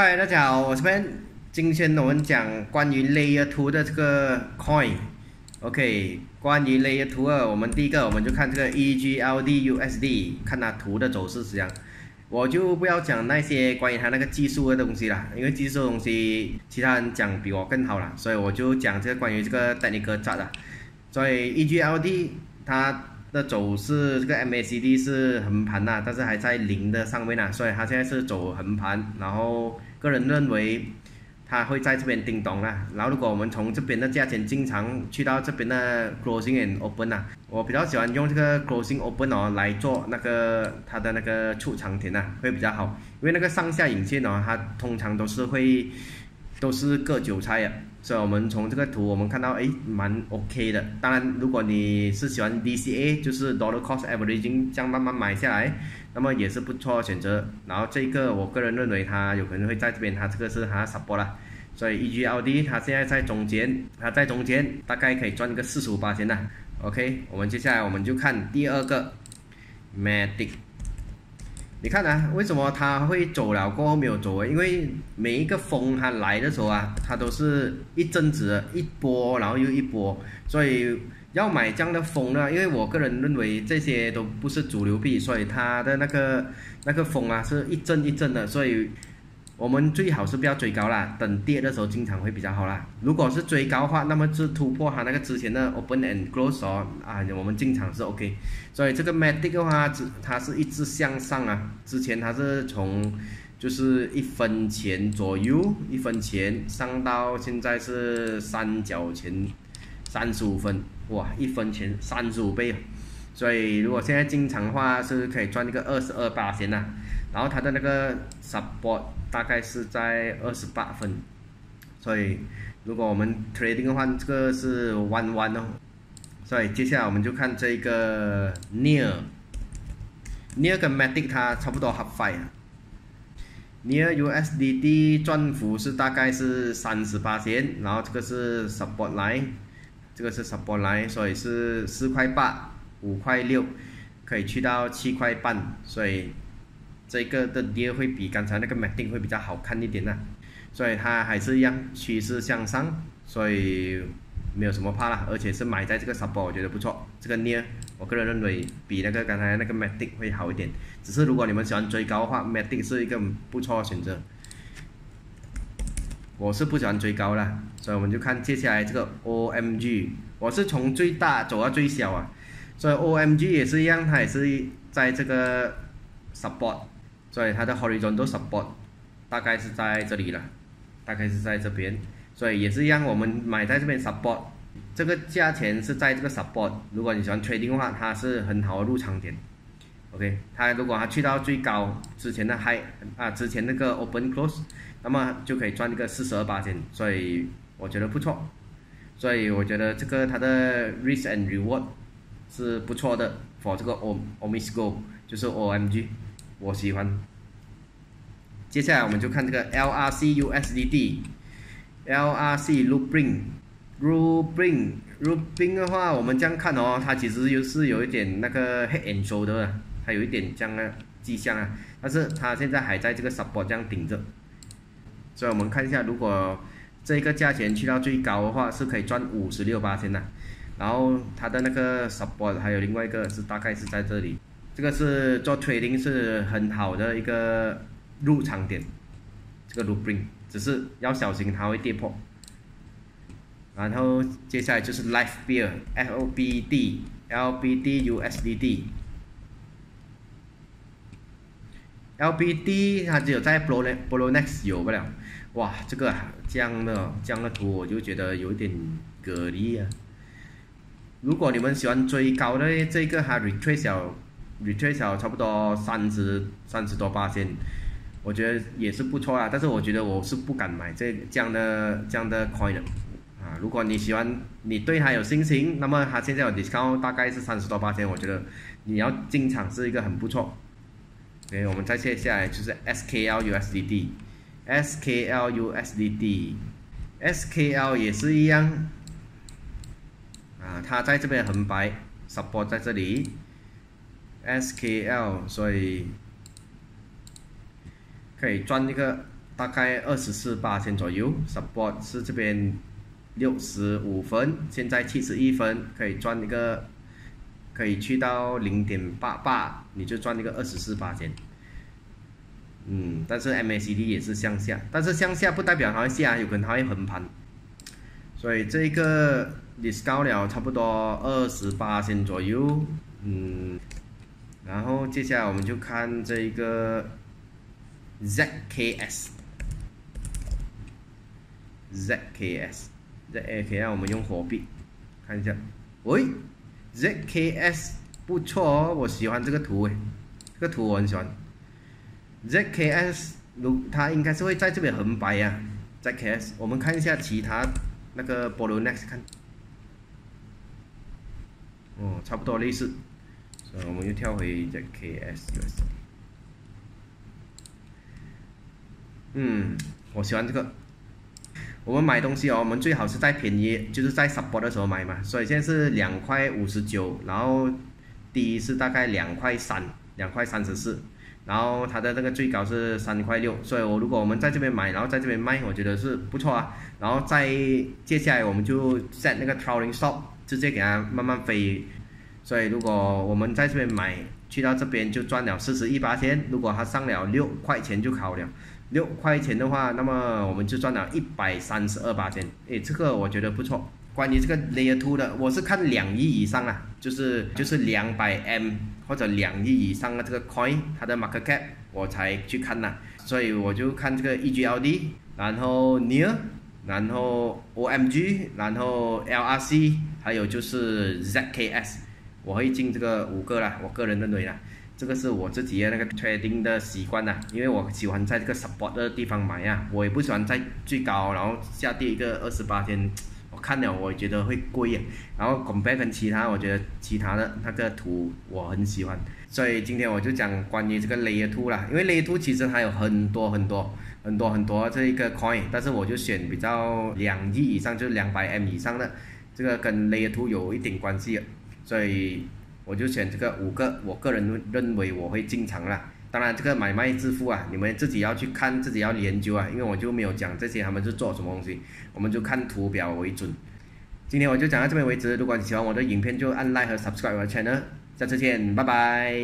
嗨，大家好，我是 Ben。今天我们讲关于 Layer 2的这个 Coin。OK， 关于 Layer 2我们第一个我们就看这个 EGLD USD， 看它图的走势是这样。我就不要讲那些关于它那个技术的东西啦，因为技术的东西其他人讲比我更好啦，所以我就讲这个关于这个 technical chart 啦。所以 EGLD 它的走势，这个 MACD 是横盘啦，但是还在零的上面啦，所以它现在是走横盘，然后。 个人认为，它会在这边叮咚啦。然后如果我们从这边的价钱经常去到这边的 closing and open 啊，我比较喜欢用这个 closing open 哦来做那个它的那个出场点啊，会比较好。因为那个上下影线哦，它通常都是割韭菜啊。所以我们从这个图我们看到，哎，蛮 OK 的。当然，如果你是喜欢 DCA， 就是 dollar cost averaging 这样慢慢买下来。 那么也是不错的选择，然后这个我个人认为它有可能会在这边，它这个是它 support 啦，所以 EGLD 它现在在中间，大概可以赚个45%啦。OK， 我们接下来我们就看第二个 Matic， 你看啊，为什么它会走了过后没有走？因为每一个风它来的时候啊，它都是一阵子一波，然后又一波，所以。 要买这样的风呢？因为我个人认为这些都不是主流币，所以它的那个风啊是一阵一阵的，所以我们最好是不要追高啦，等跌的时候经常会比较好啦。如果是追高的话，那么是突破它那个之前的 open and close 哦啊，我们进场是 OK。所以这个 Matic 的话，它是一直向上啊，之前它是从就是1分钱左右，1分钱上到现在是3角钱。 35分，哇，1分钱35倍，所以如果现在进场的话，是可以赚一个22%呐。然后它的那个 support 大概是在28分，所以如果我们 trading 的话，这个是弯哦。所以接下来我们就看这个 NEAR 跟 Matic 它差不多合拍啊。NEAR USDT 赚幅是大概是38%，然后这个是 support line。 这个是 support line， 所以是4块8、5块6，可以去到7块半，所以这个的跌会比刚才那个 Matic 会比较好看一点啦，所以它还是一样趋势向上，所以没有什么怕啦，而且是买在这个 support 我觉得不错，这个 near 我个人认为比那个刚才那个 Matic 会好一点，只是如果你们喜欢追高的话 ，Matic 是一个不错的选择。 我是不喜欢追高啦，所以我们就看接下来这个 OMG， 我是从最大走到最小啊，所以 OMG 也是一样，它也是在这个 support， 所以它的 horizontal support 大概是在这里了，大概是在这边，所以也是一样，我们买在这边 support， 这个价钱是在这个 support， 如果你喜欢 trading 的话，它是很好的入场点。 OK， 它如果它去到最高之前的 high 啊，之前那个 open close， 那么就可以赚一个42%，所以我觉得不错，所以我觉得这个它的 risk and reward 是不错的 ，for 这个 OMG 就是 OMG， 我喜欢。接下来我们就看这个 LRC USDD，LRC Loopring 的话，我们这样看哦，它其实就是有一点那个 head and shoulder 的，它有一点这样的迹象啊。但是它现在还在这个 support 这样顶着，所以我们看一下，如果这个价钱去到最高的话，是可以赚56%的。然后它的那个 support 还有另外一个是大概是在这里，这个是做 trading 是很好的一个入场点，这个 Loopring 只是要小心它会跌破。 然后接下来就是 Livepeer LPT USDT LPT 它只有在 Poloniex 有不了，哇，这个这样的图我就觉得有点隔离啊。如果你们喜欢追高的这个，它 retrace 差不多30多%，我觉得也是不错啦。但是我觉得我是不敢买这样的 coin 的。 啊，如果你喜欢，你对它有信心，那么它现在有 discount 大概是30多%，我觉得你要进场是一个很不错。OK， 我们再接下来就是 SKL 也是一样，啊，它在这边很白 ，support 在这里 ，SKL， 所以可以赚一个大概24.8%左右 ，support 是这边65分，现在71分，可以赚一个，可以去到0.88，你就赚一个24%。嗯，但是 MACD 也是向下，但是向下不代表它会下，有可能它会横盘，所以这个 discount 了差不多28%左右，嗯，然后接下来我们就看这一个 ZKS，ZKS 我们用火币看一下，喂 ，ZKS 不错哦，我喜欢这个图诶，这个图我很喜欢。 ZKS 它应该是会在这边横摆呀、啊、，ZKS 我们看一下其他那个 Poloniex 看，哦，差不多类似，所以我们又跳回 ZKS， 嗯，我喜欢这个。我们买东西哦，我们最好是在便宜，就是在 support 的时候买嘛，所以现在是2.59，然后低是大概2.3，2.34。 然后它的那个最高是3.6，所以如果我们在这边买，然后在这边卖，我觉得是不错啊。然后再接下来我们就 set 那个 trailing stop， 直接给它慢慢飞。所以如果我们在这边买，去到这边就赚了41%。如果它上了6块钱就好了，6块钱的话，那么我们就赚了132%。诶，这个我觉得不错。关于这个 Layer 2 的，我是看2亿以上啦，就是200M。 或者2亿以上的这个 coin， 它的 market cap 我才去看啦，所以我就看这个 EGLD， 然后 NEAR， 然后 OMG， 然后 LRC， 还有就是 ZKS， 我会进这个5个啦，我个人认为啦，这个是我自己的那个 trading 的习惯啦，因为我喜欢在这个 support 的地方买啊，我也不喜欢在最高然后下跌一个28%。 看了我觉得会贵啊，然后 compare 跟其他，我觉得其他的那个图我很喜欢，所以今天我就讲关于这个 Layer 2 啦，因为 Layer 2 其实还有很多这一个 coin， 但是我就选比较2亿以上，就是200M 以上的，这个跟 Layer 2 有一点关系的，所以我就选这个5个，我个人认为我会进场啦。 当然，这个买卖致富啊，你们自己要去看，自己要研究啊，因为我就没有讲这些他们是做什么东西，我们就看图表为准。今天我就讲到这边为止，如果你喜欢我的影片，就按 like 和 subscribe 我的 channel， 下次见，拜拜。